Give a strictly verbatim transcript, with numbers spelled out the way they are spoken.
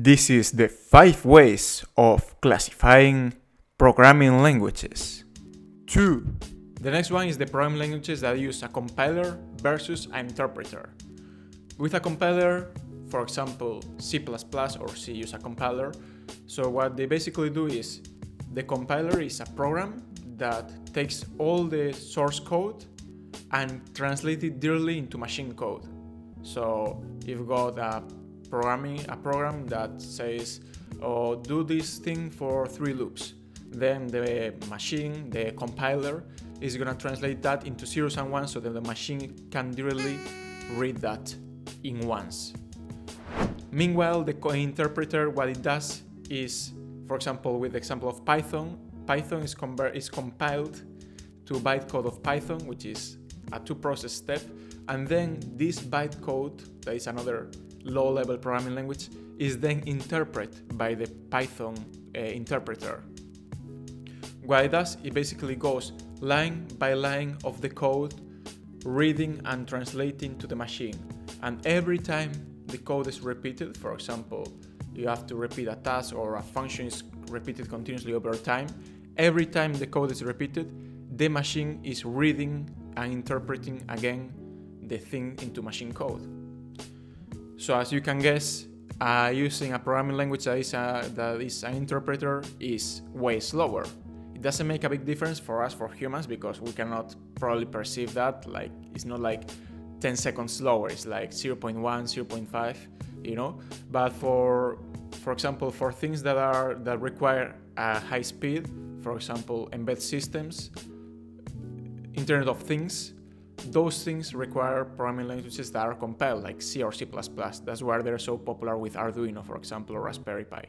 This is the five ways of classifying programming languages. Two. The next one is the programming languages that use a compiler versus an interpreter. With a compiler, for example, C plus plus or C use a compiler. So what they basically do is, the compiler is a program that takes all the source code and translates it directly into machine code. So you've got a programming a program that says, oh, do this thing for three loops. Then the machine, the compiler, is gonna translate that into zeros and ones so that the machine can directly read that in ones. Meanwhile, the interpreter, what it does is, for example, with the example of Python, Python is, is compiled to bytecode of Python, which is a two-process step, and then this bytecode, that is another low-level programming language, is then interpreted by the Python uh, interpreter. What it does, it basically goes line by line of the code, reading and translating to the machine. And every time the code is repeated, for example, you have to repeat a task or a function is repeated continuously over time, every time the code is repeated, the machine is reading and interpreting again the thing into machine code. So as you can guess, uh, using a programming language that is, a, that is an interpreter is way slower. It doesn't make a big difference for us, for humans, because we cannot probably perceive that. Like, it's not like ten seconds slower, it's like zero point one, zero point five, you know? But for, for example, for things that, are, that require a high speed, for example, embedded systems, Internet of Things, those things require programming languages that are compiled, like C or C plus plus. That's why they're so popular with Arduino, for example, or Raspberry Pi.